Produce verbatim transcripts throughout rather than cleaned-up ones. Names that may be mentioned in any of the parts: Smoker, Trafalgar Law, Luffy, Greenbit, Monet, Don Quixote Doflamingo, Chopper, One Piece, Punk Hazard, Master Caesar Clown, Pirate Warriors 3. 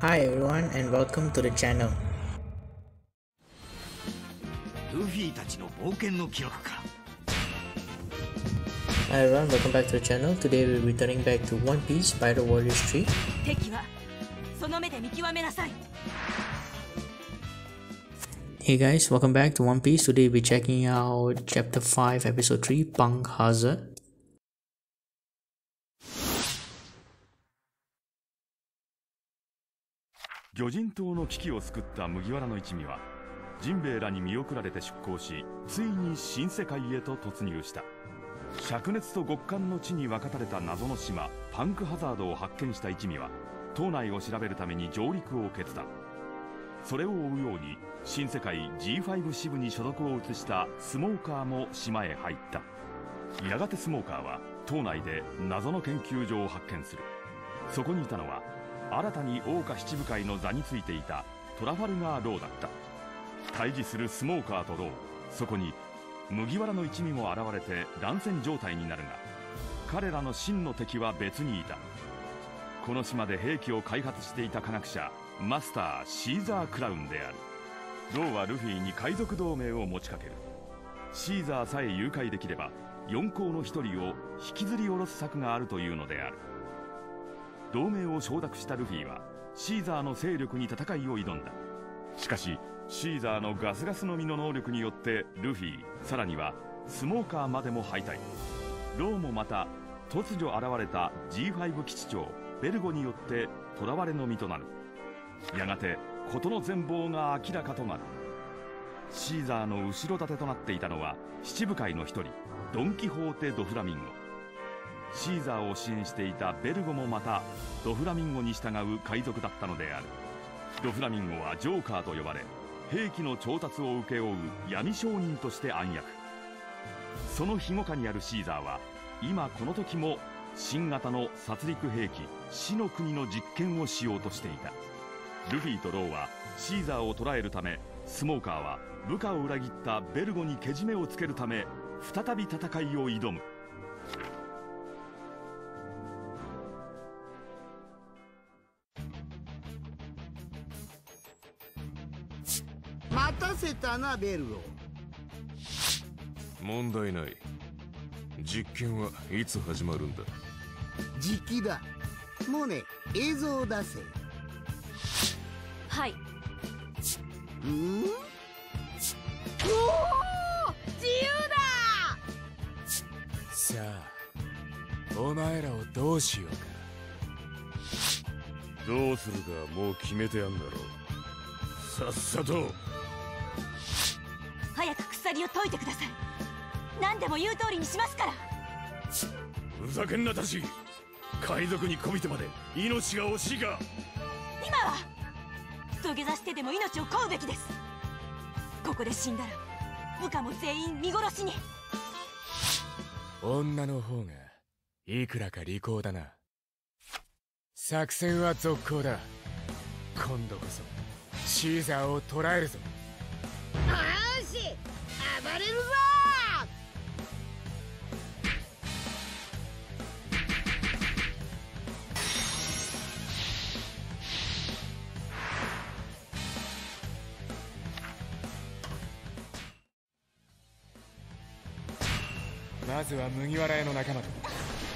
Hi everyone and welcome to the channel. ルフィたちの冒険の記録か。 Hi everyone, welcome back to the channel. Today we'll be returning back to One Piece Pirate Warriors three. 敵はその目で見極めなさい。 Hey guys, welcome back to One Piece. Today we'll be checking out Chapter five, Episode three, Punk Hazard. The G five 新たに王家七部会の座についていたトラファルガー・ローだった。対峙するスモーカーとロー、そこに麦わらの一味も現れて乱戦状態になるが、彼らの真の敵は別にいた。この島で兵器を開発していた科学者マスター・シーザー・クラウンである。ローはルフィに海賊同盟を持ちかける。シーザーさえ誘拐できれば四皇の一人を引きずり下ろす策があるというのである。 同盟を承諾したルフィはシーザーの勢力に戦いを挑んだ。しかしシーザーのガスガスの実の能力によってルフィ、さらにはスモーカーまでも敗退。ローもまた突如現れた ジーファイブ 基地長ベルゴによって囚われの身となる。やがて事の全貌が明らかとなる。シーザーの後ろ盾となっていたのは七部会の一人ドン・キホーテ・ドフラミンゴ。 シーザーを支援していたベルゴもまたドフラミンゴに従う海賊だったのである。ドフラミンゴはジョーカーと呼ばれ、兵器の調達を請け負う闇商人として暗躍。その庇護下にあるシーザーは今この時も新型の殺戮兵器死の国の実験をしようとしていた。ルフィとローはシーザーを捕らえるため、スモーカーは部下を裏切ったベルゴにけじめをつけるため再び戦いを挑む。 待たせたなベルゴ。問題ない。実験はいつ始まるんだ？時期だ。もうね、映像を出せ。はい。うん？おお、自由だ。さあ、お前らをどうしようか。どうするかもう決めてやんだろう。さっさと。 早く鎖を解いてください。何でも言う通りにしますから。ふざけんなたち。海賊にこびてまで命が惜しいか。今は土下座してでも命を乞うべきです。ここで死んだら部下も全員見殺しに。女の方がいくらか利口だな。作戦は続行だ。今度こそシーザーを捕らえるぞ。 暴れるぞ。まずは麦わら屋の仲間と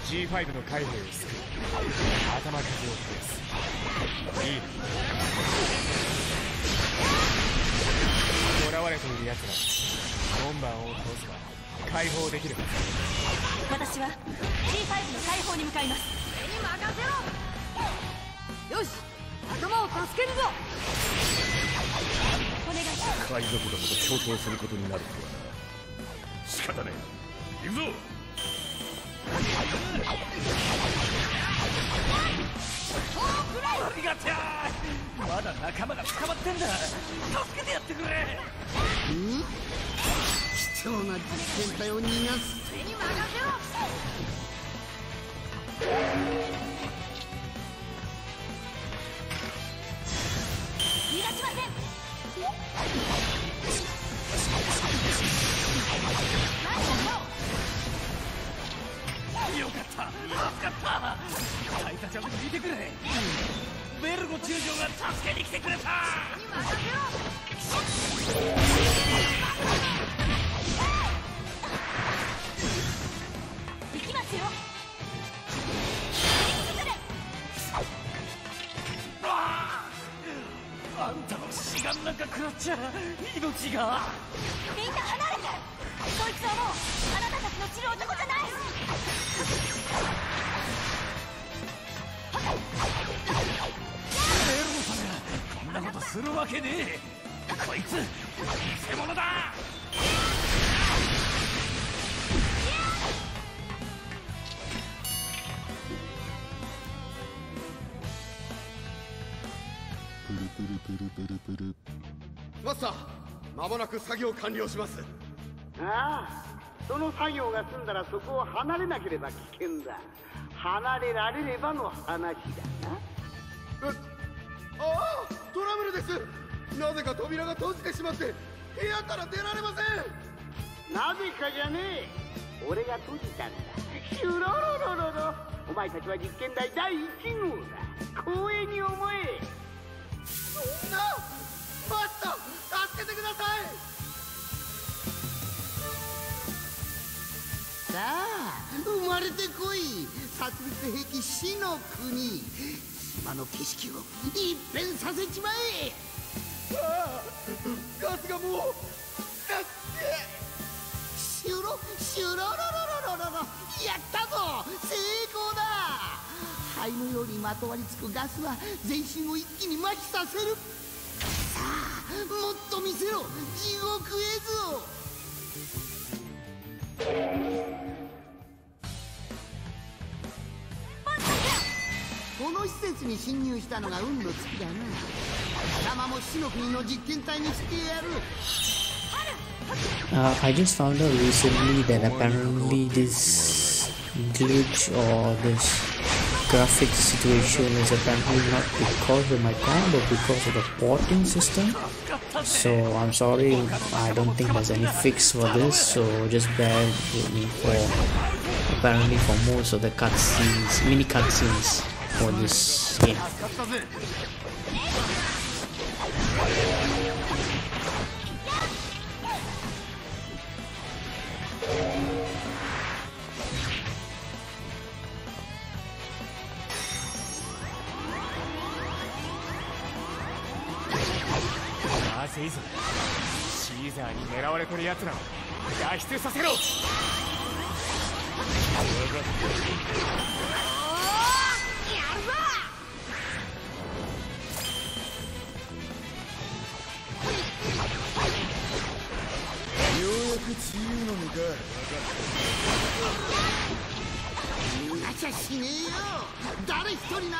ジーファイブ の海兵を救う。頭数を増やす。いいな。囚われているやつら 門番を通せば解放できる。私は ジーファイブ の解放に向かいます。任せろ。よし、頭を助けるぞ。お願い。海賊どもと共闘することになるとはな。仕方ねえ。行くぞ。ありがたい。まだ仲間が捕まってんだ。助けてやってくれ。うん？ 貴重な実験体を逃がす。手に任せろ。逃がしません。よかった、助かった。あいたちゃんも見てくれ。ベルゴ中将が助けに来てくれた。行きますよ。ああ、あんたのしがみなんか食らっちゃ命が。みんな離れて。こいつはもうあなたたちの知る男じゃない。こんなことするわけねえ。こいつ偽物だ。プルプルプルプルプル。マスター、間もなく作業完了します。ああ、その作業が済んだらそこを離れなければ危険だ。離れられればの話だな。ああ、トラブルです。なぜか扉が閉じてしまって部屋から出られません。なぜかじゃねえ、俺が閉じたんだ。シュロロロロロ、お前たちは実験台第一号だ。光栄に思え。そんな、マスター、助けてください。さあ、生まれてこい、殺戮兵器死の国。島の景色を一変させちまえ。ああ、ガスがもうだって。シュロシュロロロロロロロ、やったぞ、成功だ。灰のようにまとわりつくガスは全身を一気に麻痺させる。さあ、もっと見せろ、地獄絵図を。この施設に侵入したのが運の尽きだな。貴様も死の国の実験体にしてやる。Uh, I just found out recently that apparently this glitch or this graphic situation is apparently not because of my time but because of the porting system. So I'm sorry, I don't think there's any fix for this, so just bear with me for apparently for most of the cutscenes, mini cutscenes.For this game. Caesarに狙われてるやつらを脱出させろ。自由の身か。逃がしゃしねえよ、誰一人な。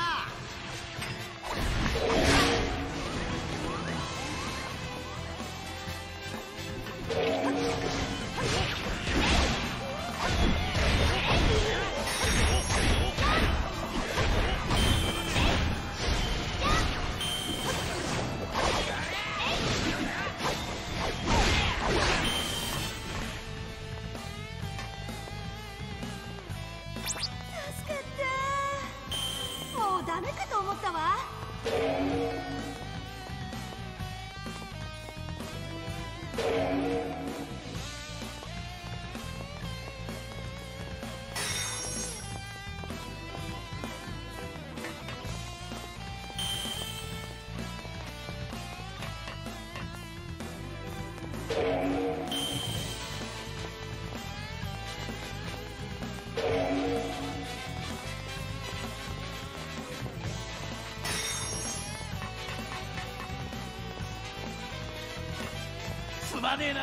すまねえな。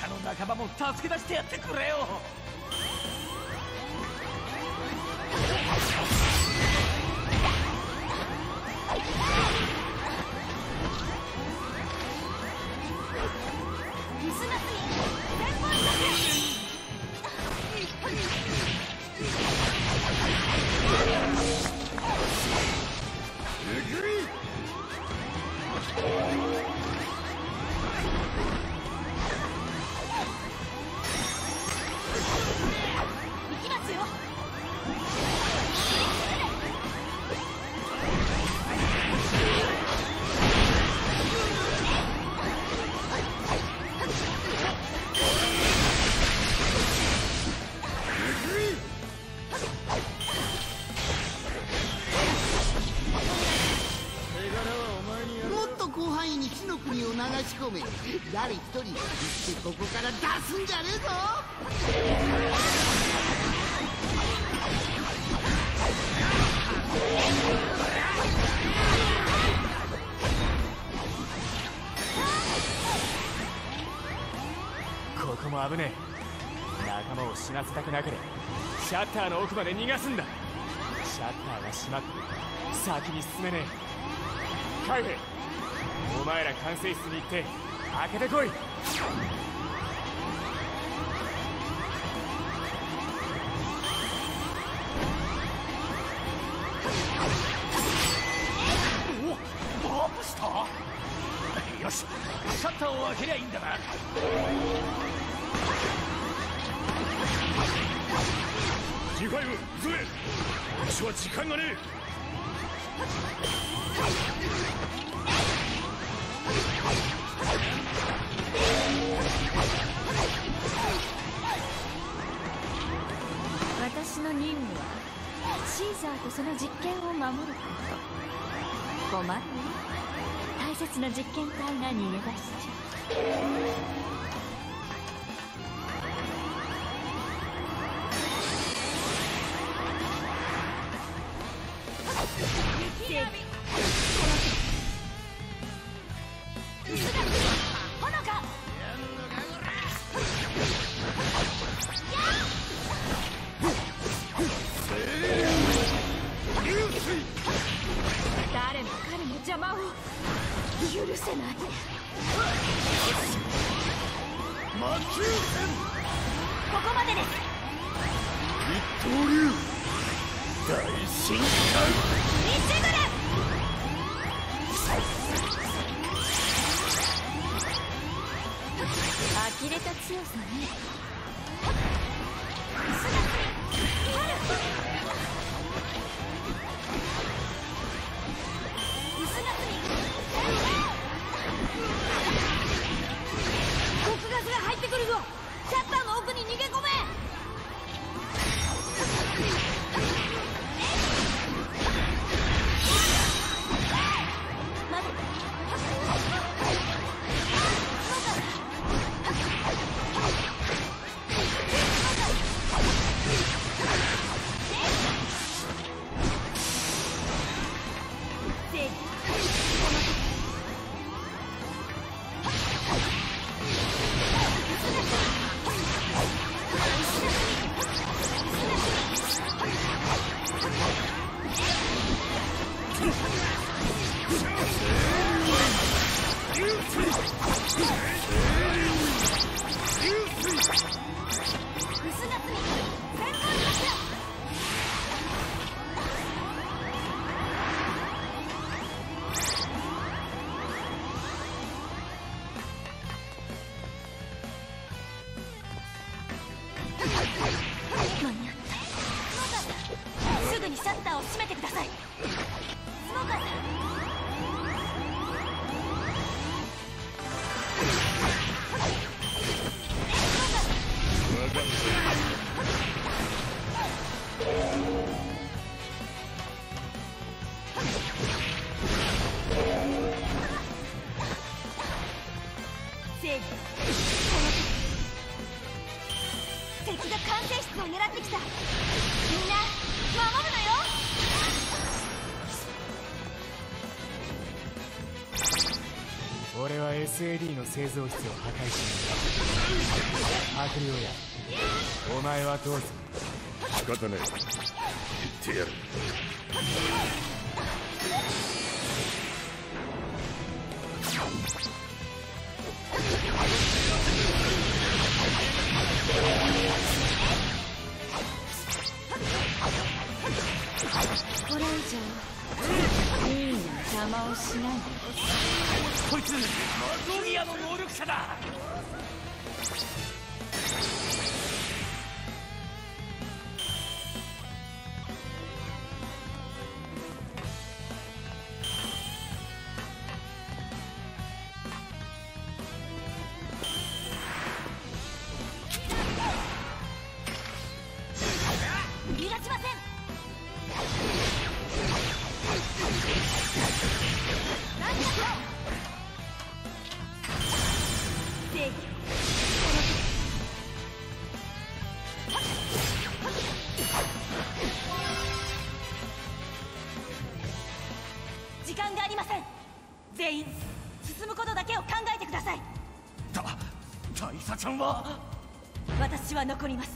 他の仲間も助け出してやってくれよ。流し込め。誰一人行ってここから出すんじゃねえぞ。ここも危ねえ。仲間を死なせたくなければシャッターの奥まで逃がすんだ。シャッターが閉まって先に進めねえ。海兵、お前ら管制室に行って開けてこい。お、バーブした。よし、シャッターを開けりゃいいんだな。ジーファイブ、ズエ、うちは時間がねえ。私の任務はシーザーとその実験を守ること。困るね。大切な実験体が逃げ出しちゃう。エスエーディー の製造室を破壊しました。悪霊や、お前はどうする？仕方ない。言ってやる。これ以上いいの邪魔をしないで。こいつマゾニアの能力者だ。逃がしません。何だろう。時間がありません。全員進むことだけを考えてください。だ大佐ちゃんは、私は残ります。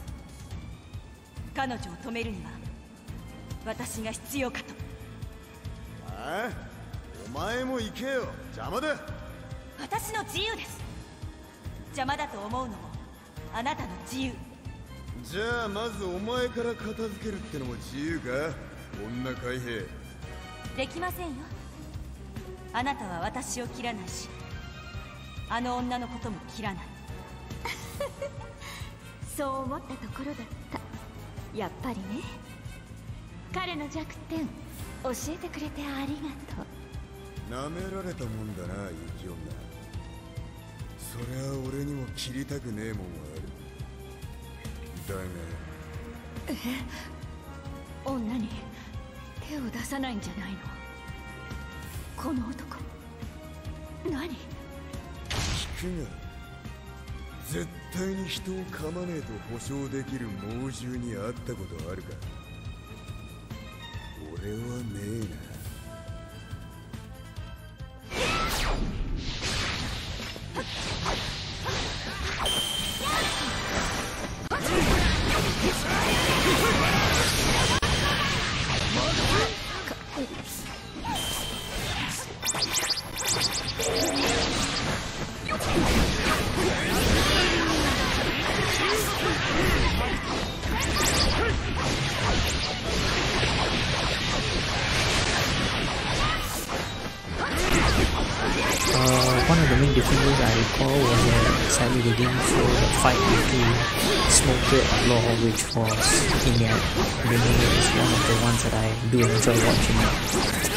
彼女を止めるには私が必要かと。ああ、お前も行けよ、邪魔だ。私の自由です。邪魔だと思うのもあなたの自由。じゃあまずお前から片付けるってのも自由か、女海兵。できませんよ。あなたは私を切らないし、あの女のことも切らない。そう思ったところだった。やっぱりね、彼の弱点教えてくれてありがとう。なめられたもんだな、雪女。そりゃ俺にも切りたくねえもんはある。だが、えっ、女に手を出さないんじゃないの、この男。何聞くが、絶対に人を噛まねえと保証できる猛獣に会ったことあるか。俺はねえな。Which was King Yat. Really is one of the ones that I do enjoy watching.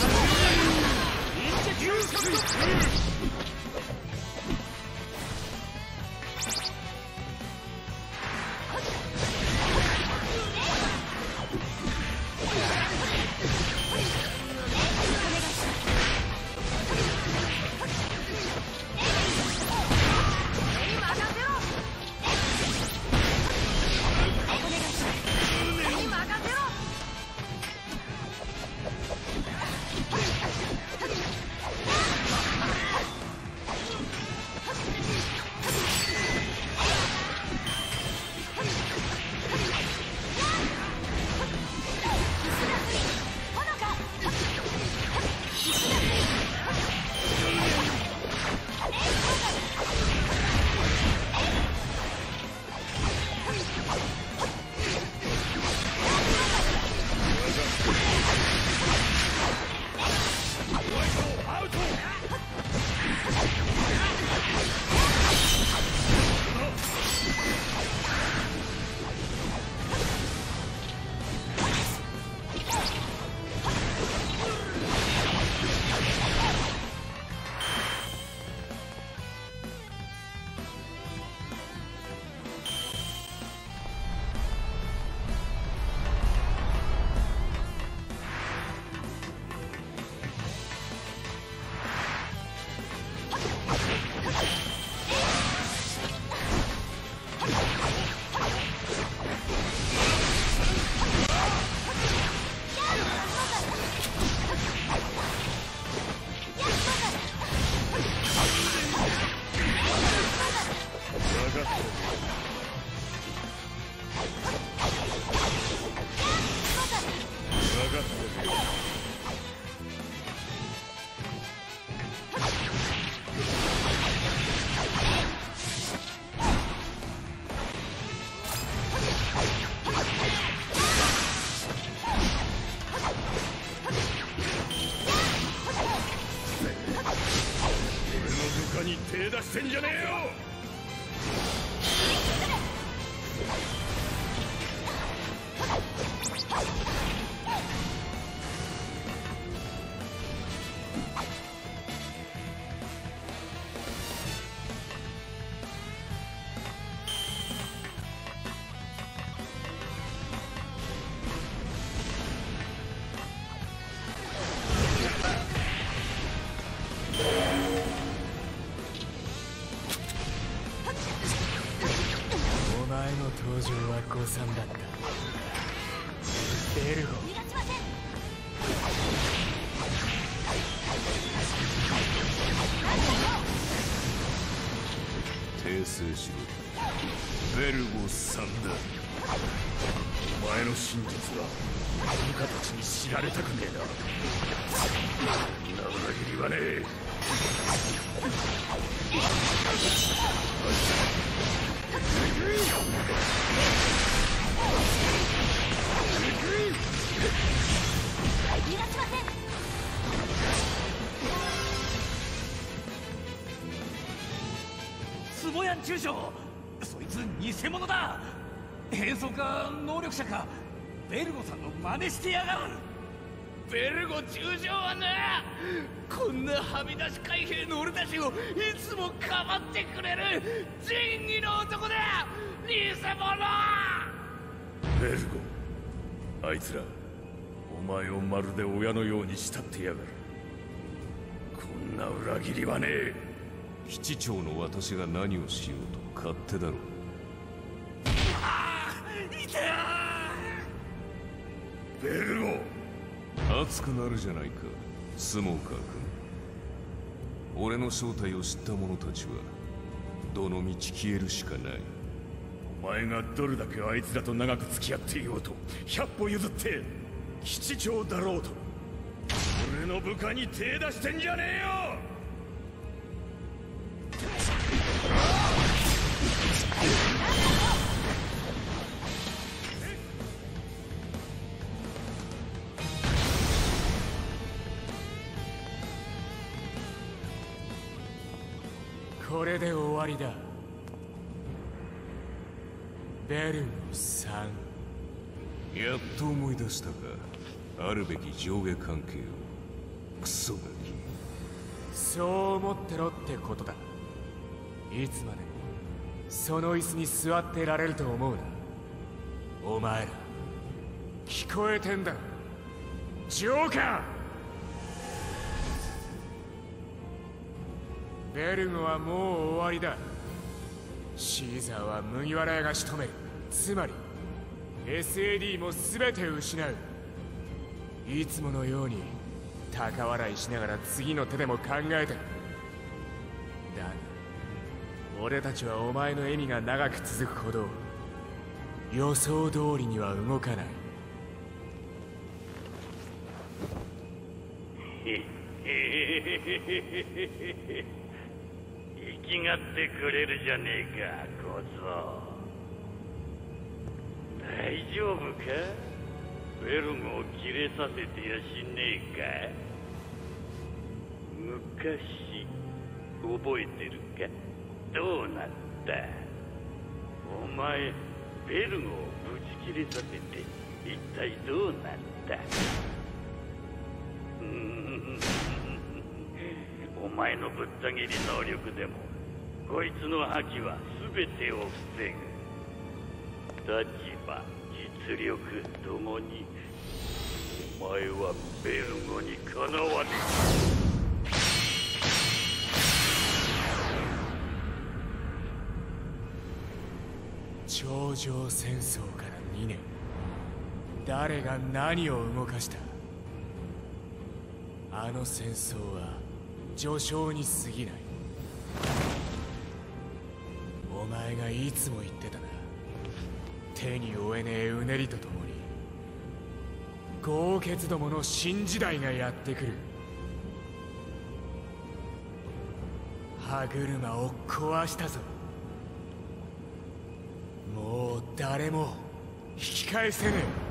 There you go. しろ、ベルゴさんだ。お前の真実は部下たちに知られたくねえな。そんな裏切りはねえ。逃がしません。スボヤン中将、そいつ偽物だ。変装か能力者か、ベルゴさんの真似してやがる。ベルゴ中将はな、こんなはみ出し海兵の俺たちをいつもかばってくれる仁義の男だ。偽物ベルゴ。あいつらお前をまるで親のように慕ってやがる。こんな裏切りはねえ。七長の私が何をしようと勝手だろう。ああ、いたー。ベルゴ、熱くなるじゃないかスモーカー君。俺の正体を知った者たちはどの道消えるしかない。お前がどれだけあいつらと長く付き合っていようと、百歩譲って七長だろうと、俺の部下に手出してんじゃねえよ。これで終わりだ。ベルゴさん、やっと思い出したか、あるべき上下関係を。クソガキ、そう思ってろってことだ。いつまでもその椅子に座ってられると思うな。お前ら聞こえてんだ、ジョーカー。ベルゴはもう終わりだ。シーザーは麦わら屋が仕留める。つまり エスエーディー も全て失う。いつものように高笑いしながら次の手でも考えてる。だが俺たちはお前の笑みが長く続くほど予想通りには動かない。生きがってくれるじゃねえか、小僧。大丈夫か？ベルゴをキレさせてやしねえか？昔覚えてるか？どうなった？お前、ベルゴをぶち切れさせて一体どうなった？お前のぶった切り能力でもこいつの覇気は全てを防ぐ。立場、実力ともにお前はベルゴにかなわねえ。頂上戦争からにねん、誰が何を動かした？あの戦争は序章に過ぎない。お前がいつも言ってたな、手に負えねえうねりとともに豪傑どもの新時代がやってくる。歯車を壊したぞ。もう誰も引き返せねえ。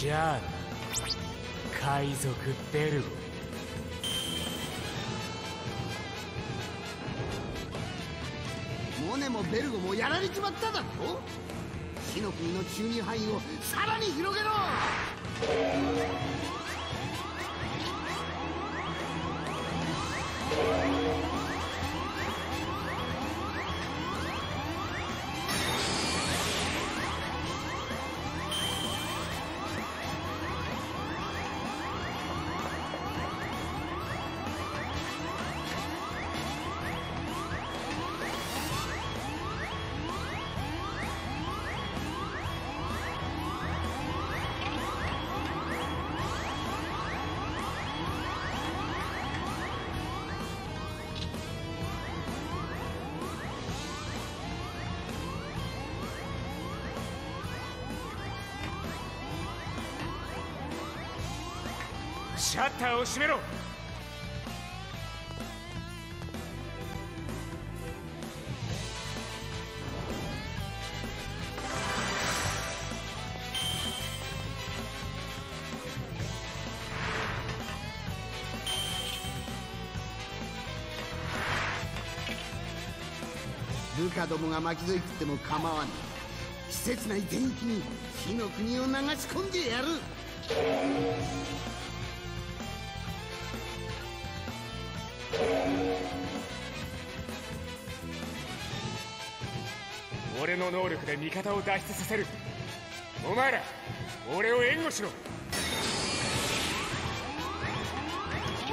じゃあな、海賊ベルを。モネもベルゴもやられちまっただろ。火の国の注入範囲をさらに広げろ。シャッターを閉めろ。ルカどもが巻き添え食っても構わない。施設内全域に火の国を流し込んでやる。俺の能力で味方を脱出させる。お前ら、俺を援護しろ。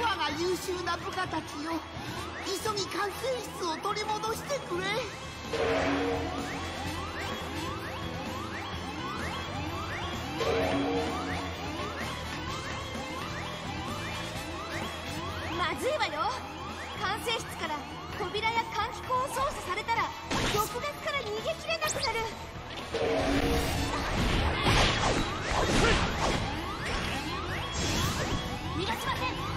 我が優秀な部下たちよ、急ぎ管制室を取り戻してくれ。まずいわよ。管制室から扉や換気口を操作されたら、毒ガスから逃げきれなくなる。逃がしません。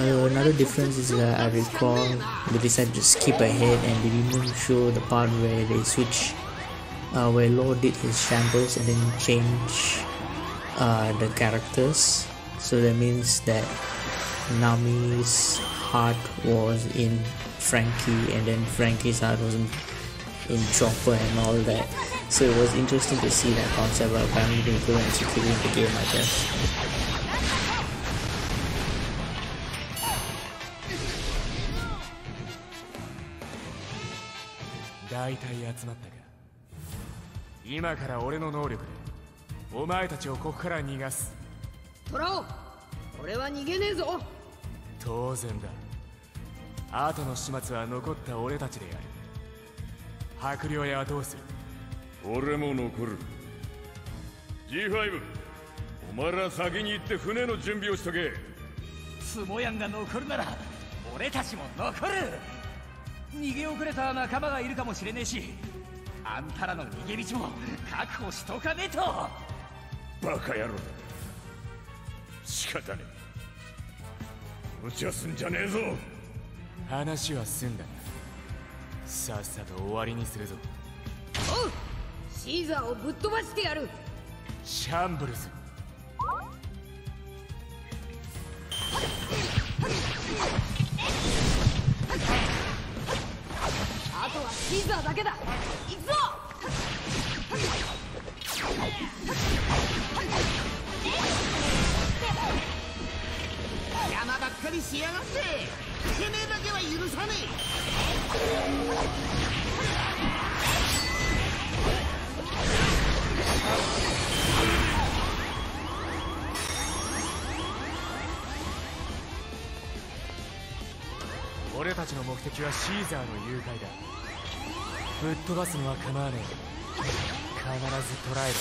Oh, another difference is that I recall they decided to skip ahead and they didn't show the part where they switch, uh, where Lord did his shambles and then change uh, the characters. So that means that Nami's heart was in Frankie and then Frankie's heart was in, in Chopper and all that. So it was interesting to see that concept, but apparently they go and secure in the game, I guess.大体集まったか。今から俺の能力でお前たちをここから逃がす。トラオ、俺は逃げねえぞ。当然だ。後の始末は残った俺たちでやる。白陵屋はどうする？俺も残る。 ジーファイブ、 お前ら先に行って船の準備をしとけ。スモヤンが残るなら俺たちも残る。逃げ遅れた仲間がいるかもしれねえし、あんたらの逃げ道も確保しとかねえと。バカ野郎だ。仕方ねえ。無茶すんじゃねえぞ。話は済んだ。さっさと終わりにするぞ。おう、シーザーをぶっ飛ばしてやる。シャンブルズ。あとはシーザーだけだ。行くぞ。邪魔ばっかりしやがって。てめえだけは許さねえ。俺たちの目的はシーザーの誘拐だ。ぶっ飛ばすのは構わねえ。必ず捕らえる。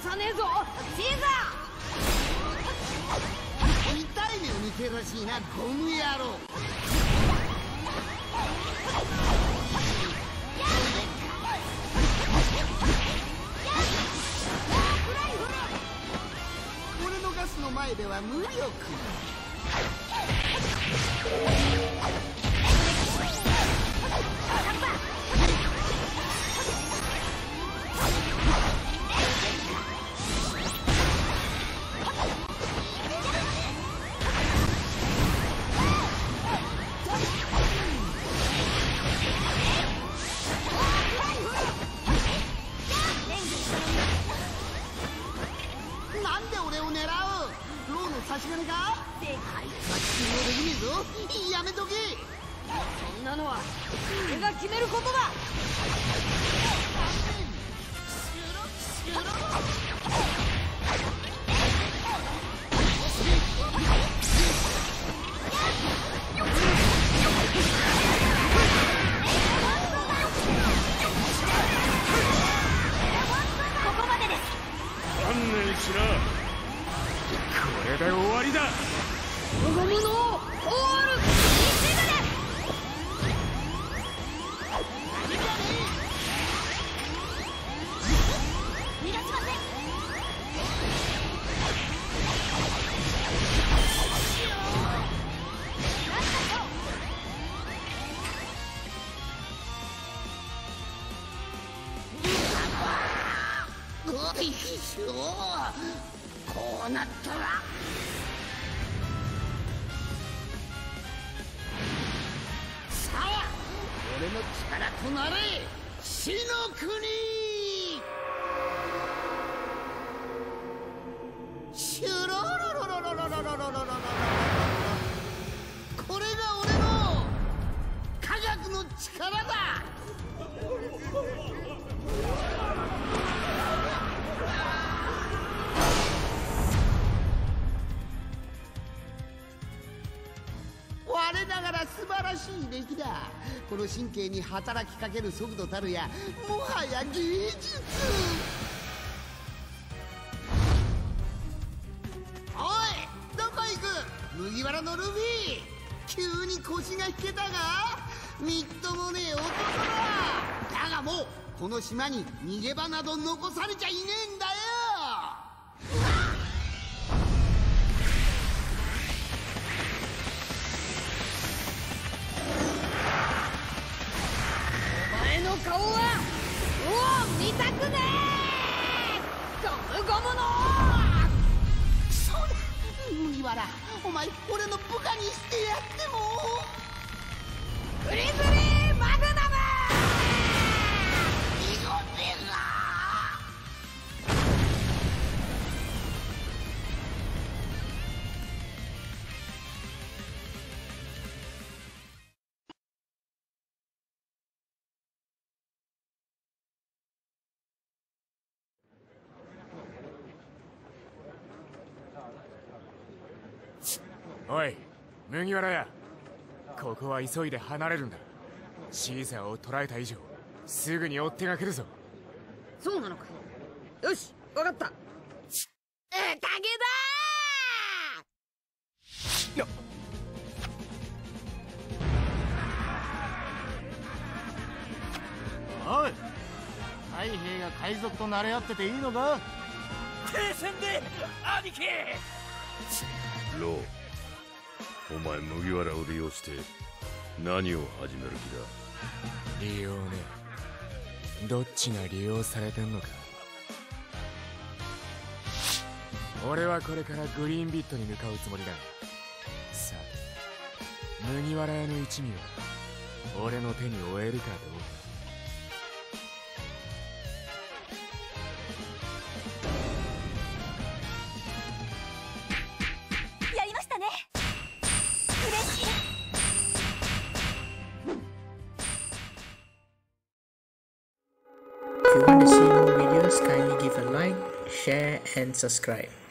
さねえぞシーザー。痛い目を見てるらしいなゴム野郎。俺のガスの前では無力。この神経に働きかける速度たるや、もはや芸術。おい、どこ行く？麦わらのルフィ、急に腰が引けたが、みっともねえ男だ。だがもうこの島に逃げ場など残されちゃいねえんだよ。顔はもう見たくねえ。ゴムゴムのクソな麦わら、お前俺の部下にしてやっても。グリズリーマグナムイゴメおい、麦わらや、ここは急いで離れるんだ。シーザーを捕らえた以上、すぐに追っ手が来るぞ。そうなのか。よし、わかった。宴だー。おい、海兵が海賊と馴れ合ってていいのか。停戦で、兄貴。ロー、お前麦わらを利用して何を始める気だ。利用ね。どっちが利用されてんのか。俺はこれからグリーンビットに向かうつもりだ。さあ、麦わら屋の一味を俺の手に負えるかどうか。If you want to see more videos, kindly give a like, share and subscribe.